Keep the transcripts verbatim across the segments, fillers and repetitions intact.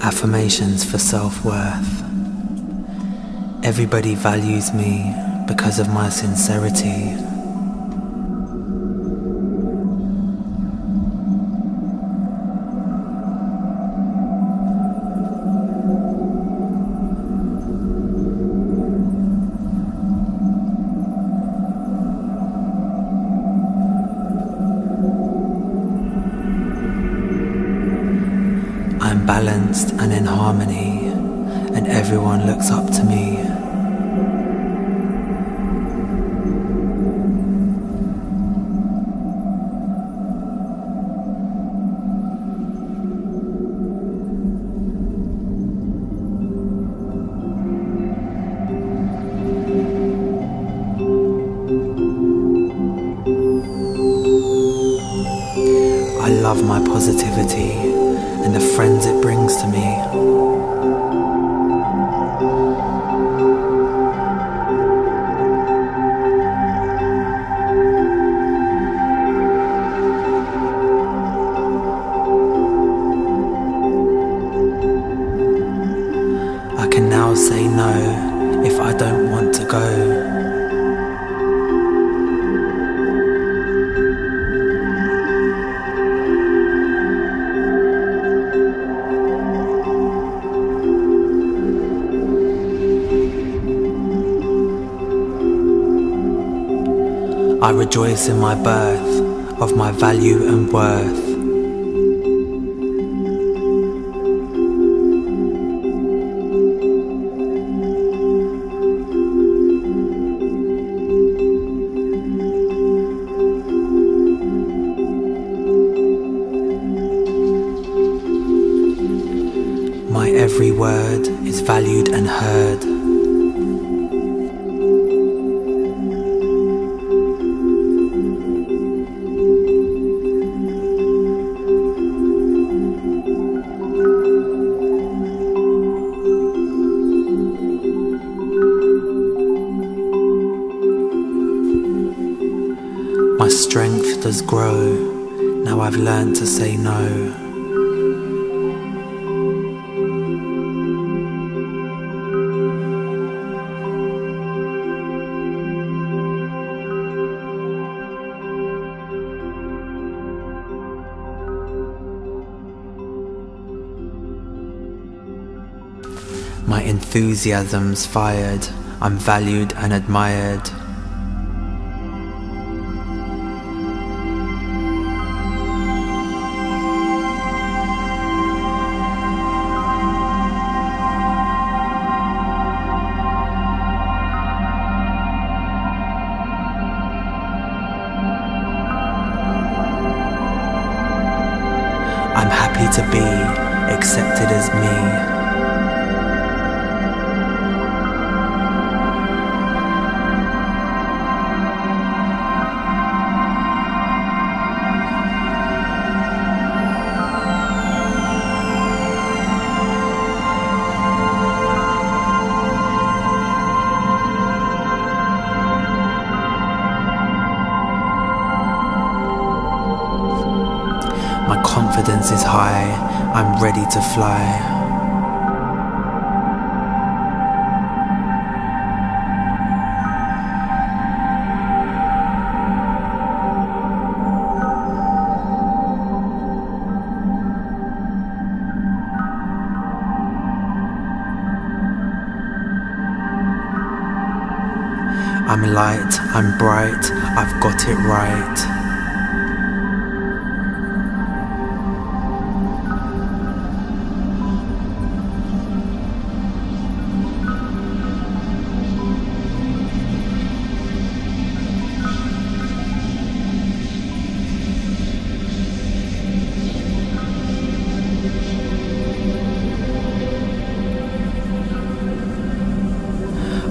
Affirmations for self-worth. Everybody values me because of my sincerity. I'm balanced and in harmony, and everyone looks up to me. I love my positivity and the friends it brings to me. I can now say no if I don't want to go. I rejoice in my birth, of my value and worth. My every word is valued and heard. My strength does grow, now I've learned to say no. My enthusiasm's fired, I'm valued and admired. I'm happy to be accepted as me. My confidence is high, I'm ready to fly. I'm light, I'm bright, I've got it right.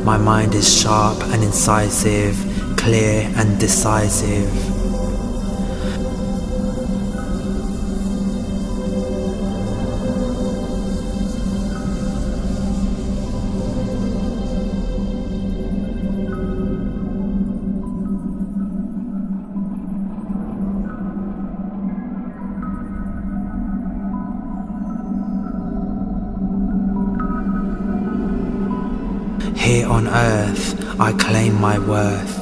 My mind is sharp and incisive, clear and decisive. Here on earth, I claim my worth.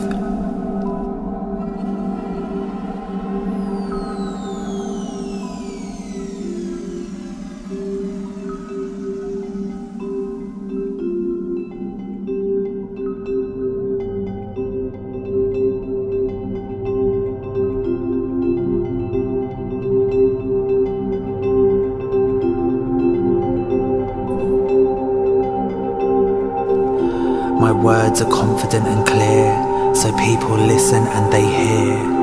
My words are confident and clear, so people listen and they hear.